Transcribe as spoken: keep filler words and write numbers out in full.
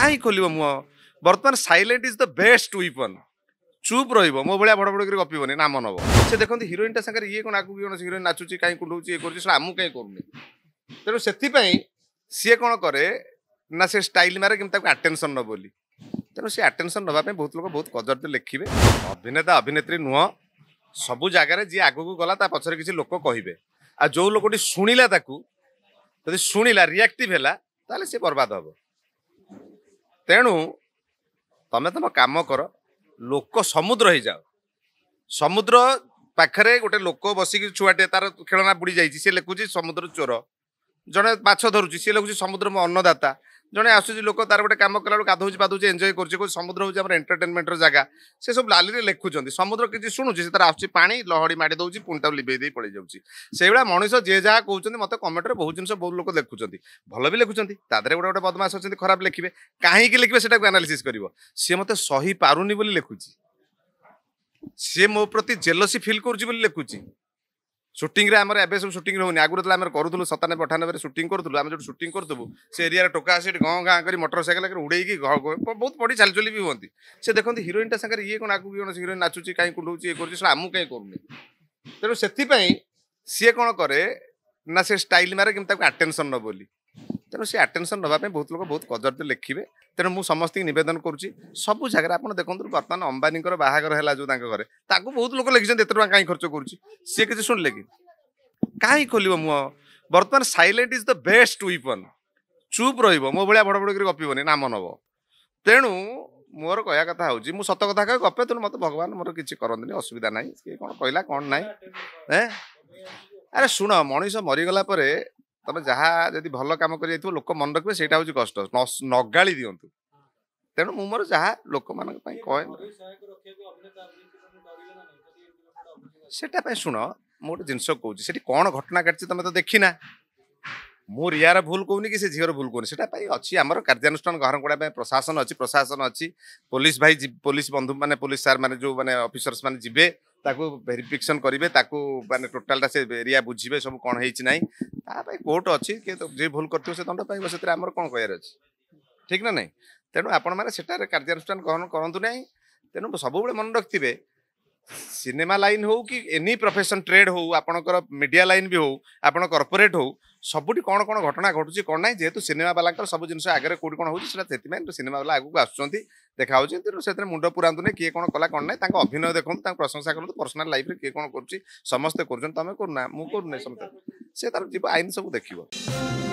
कहीं खोल मुह बर्तमान silent is the best weapon. चुप रो मो भाया बड़ बड़ कर गपन नाम नब से देखते हिरोइन टा सागर ये कौन आगे कौन हिरोइन नाचुची कहीं कुंडो ये करमु कहीं करूनी तेणु से सी कौन कै ना से स्टाइल मारे कि आटेनसन न बोली तेणु सी आटेनसन नापी बहुत लोग बहुत कदर लिखे अभिनेता अभिनेत्री नुह सबू जगार जी आग को गला पचर किसी लोक कहे आ जो लोकटी शुणिला जब शुणिला रिएक्टिव है सी बर्बाद हम तेणु तमें तुम कम कर लोक समुद्र हो जाओ समुद्र पाखे गोटे लोक बसिक छुआटे तार खेलना बुड़ी जाइए सी लिखुच समुद्र चोर जड़े माछ धरुची सी लिखुच समुद्र मो अन्नदाता जड़े आसूसी लोक तार गोटे कम कला गाधो पाधोचे एंजय कर समुद्र हूँ आम एंटरटेनमेंटर जगह से सब लाली लिखुं समुद्र किसी शुणुची से तार पानी लहड़ी माड़ी दूसरी पुणा लिभे पड़े जाऊँगी मनीष जे जहाँ कहते मत कमेंट बहुत जिन बहुत लोग लिखुं भल भी लिखुं गोटे गोटे बदमाश अच्छे खराब लिखे कहीं लिखे से एनालीसीस कर सी मत सही पारुनी लिखुची सी मो प्रति जेलसी फिल कर लिखुची शूटिंग आम सब शूटिंग होनी आगुरी आम करूँ सतानबे अठानबे शूटिंग करूँ आम जो शूटिंग करूँ से एरिया टोका आस गाँ गाँ कर मोटर साइकिल उड़े बहुत बड़ी चालचली भी हमें से देखते हिरोइन टा सागर ये कौन आगे कौन हिरोइन नाचुची कहीं कुंडो ये करमु कहीं करूनी तेणु से सी कौन कै ना से स्टाइल मारे कि आटेनसन न बोली तेणु सी आटेनसन नापी बहुत लोग बहुत कदर लिखे तेणु मुझे समस्त नवेदन करुच्ची सब जगह आप देखो बर्तमान अंबानी बाहर है जो घर ताकू बहुत लोग लिखिं एत टाँग कहीं खर्च करुच्ची सी किसी शुणिले कि कहीं खोल मुह बर्तमान silent is the best weapon. चुप रो मो भाया बड़ बड़ कर गपन नाम नब तेणु मोर कह कथा हूँ सत कथा कह गपे तेणु मत भगवान मोर किसी करते असुविधा ना किए कौन कहला कौन ना अरे शुण मनीष मरीगला तब जहाँ जब भल कम कर लोक मन रखे से कष्ट नगाड़ी दिंतु तेणु मु मोर जहाँ लोक मान कहे से शुण मु गोटे जिनस कौच से कौन घटना काटी तुम तो देखना मोर यार भूल कहूनी कि झीवर भूल कहूनी अच्छी आम कार्यानुष्ठान ग्रहण करने प्रशासन अच्छी प्रशासन अच्छी पुलिस भाई पुलिस बंधु माने पुलिस सार माने जो माने ऑफिसर्स माने जिबे ताकू भेरिफिकेसन करेंगे मानते टोटाल से एरिया बुझे सब कौन होना कोर्ट अच्छी किए तो जी भूल कर दंड पाइब से कौन कह ठीक ना ना तेणु आपण मैंने कार्यानुष्ठान ग्रहण करूँ ना तेणु सब मन रखिथे सिनेमा लाइन हो कि एनी प्रोफेशन ट्रेड हो आपणकर मीडिया लाइन भी हो आपण कॉर्पोरेट हो सबुटी कौन कौन घटना घटुची कौन ना जेहतु सिनेमा वाला सब जिन आगे कौट कौन होती सिनेमा वाला आगे आसुँच देखा से मुंड पुरां नहीं किए कौन कला कौन ना अभिनय देखते प्रशंसा करूँ पर्सनाल लाइफ किए कौन कर समस्ते करें तुम करना मुझे करूँ समस्त से तरह जी आईन सब देखिए।